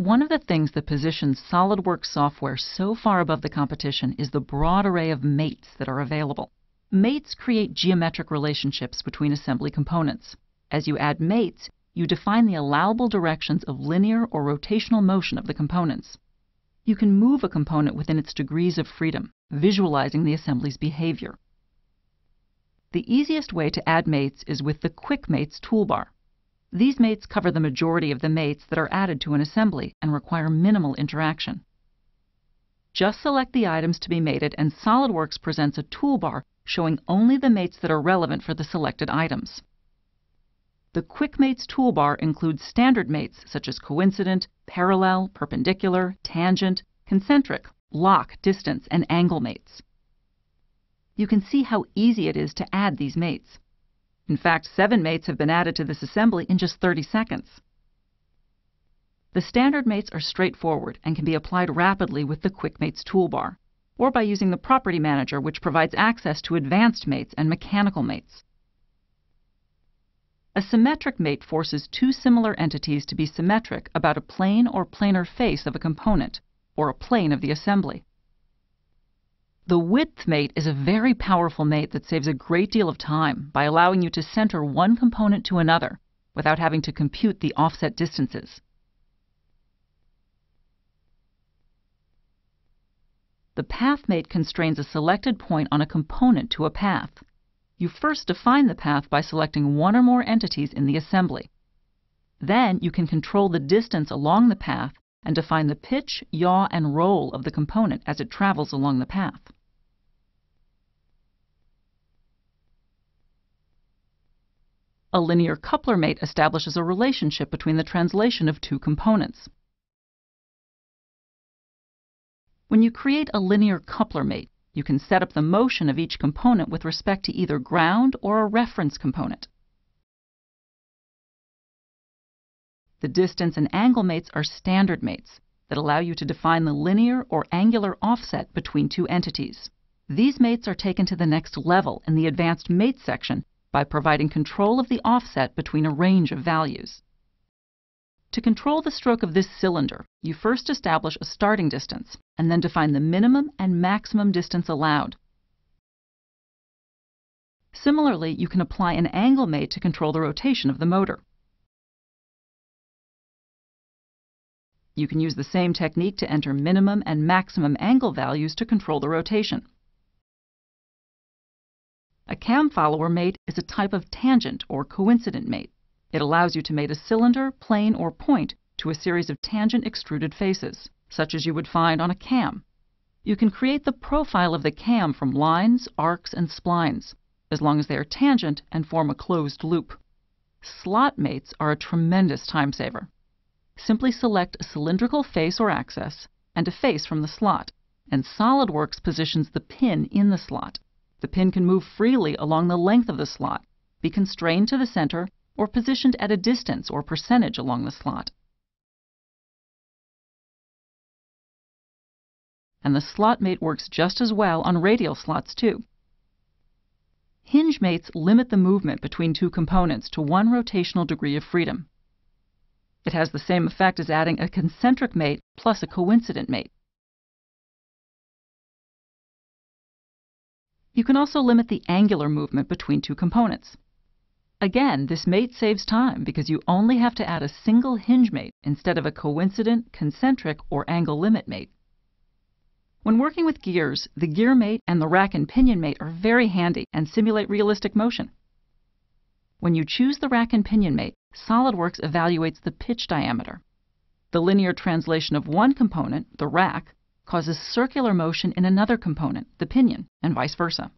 One of the things that positions SOLIDWORKS software so far above the competition is the broad array of mates that are available. Mates create geometric relationships between assembly components. As you add mates, you define the allowable directions of linear or rotational motion of the components. You can move a component within its degrees of freedom, visualizing the assembly's behavior. The easiest way to add mates is with the Quick Mates toolbar. These mates cover the majority of the mates that are added to an assembly and require minimal interaction. Just select the items to be mated and SOLIDWORKS presents a toolbar showing only the mates that are relevant for the selected items. The Quick Mates toolbar includes standard mates such as coincident, parallel, perpendicular, tangent, concentric, lock, distance, and angle mates. You can see how easy it is to add these mates. In fact, 7 mates have been added to this assembly in just 30 seconds. The standard mates are straightforward and can be applied rapidly with the Quick Mates toolbar, or by using the Property Manager, which provides access to advanced mates and mechanical mates. A symmetric mate forces 2 similar entities to be symmetric about a plane or planar face of a component, or a plane of the assembly. The width mate is a very powerful mate that saves a great deal of time by allowing you to center one component to another without having to compute the offset distances. The path mate constrains a selected point on a component to a path. You first define the path by selecting one or more entities in the assembly. Then you can control the distance along the path and define the pitch, yaw, and roll of the component as it travels along the path. A linear coupler mate establishes a relationship between the translation of 2 components. When you create a linear coupler mate, you can set up the motion of each component with respect to either ground or a reference component. The distance and angle mates are standard mates that allow you to define the linear or angular offset between 2 entities. These mates are taken to the next level in the Advanced Mates section by providing control of the offset between a range of values. To control the stroke of this cylinder, you first establish a starting distance and then define the minimum and maximum distance allowed. Similarly, you can apply an angle mate to control the rotation of the motor. You can use the same technique to enter minimum and maximum angle values to control the rotation. A cam follower mate is a type of tangent or coincident mate. It allows you to mate a cylinder, plane, or point to a series of tangent extruded faces, such as you would find on a cam. You can create the profile of the cam from lines, arcs, and splines, as long as they are tangent and form a closed loop. Slot mates are a tremendous time saver. Simply select a cylindrical face or axis and a face from the slot, and SOLIDWORKS positions the pin in the slot. The pin can move freely along the length of the slot, be constrained to the center, or positioned at a distance or percentage along the slot. And the slot mate works just as well on radial slots too. Hinge mates limit the movement between 2 components to 1 rotational degree of freedom. It has the same effect as adding a concentric mate plus a coincident mate. You can also limit the angular movement between 2 components. Again, this mate saves time because you only have to add a single hinge mate instead of a coincident, concentric, or angle limit mate. When working with gears, the gear mate and the rack and pinion mate are very handy and simulate realistic motion. When you choose the rack and pinion mate, SOLIDWORKS evaluates the pitch diameter. The linear translation of one component, the rack, causes circular motion in another component, the pinion, and vice versa.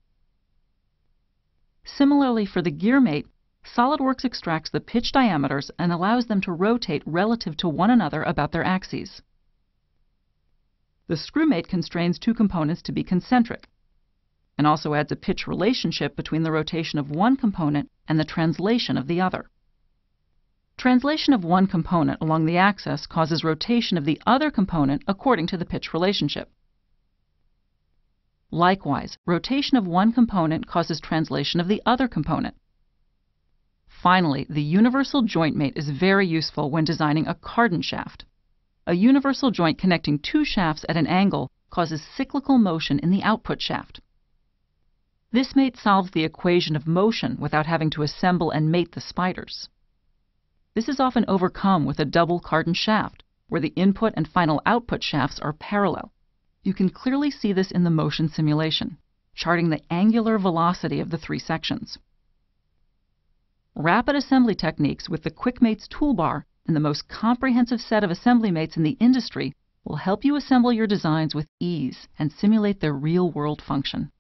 Similarly, for the gear mate, SOLIDWORKS extracts the pitch diameters and allows them to rotate relative to one another about their axes. The screw mate constrains 2 components to be concentric and also adds a pitch relationship between the rotation of one component and the translation of the other. Translation of one component along the axis causes rotation of the other component according to the pitch relationship. Likewise, rotation of one component causes translation of the other component. Finally, the universal joint mate is very useful when designing a cardan shaft. A universal joint connecting two shafts at an angle causes cyclical motion in the output shaft. This mate solves the equation of motion without having to assemble and mate the spiders. This is often overcome with a double Cardan shaft, where the input and final output shafts are parallel. You can clearly see this in the motion simulation, charting the angular velocity of the three sections. Rapid assembly techniques with the QuickMates toolbar and the most comprehensive set of assembly mates in the industry will help you assemble your designs with ease and simulate their real-world function.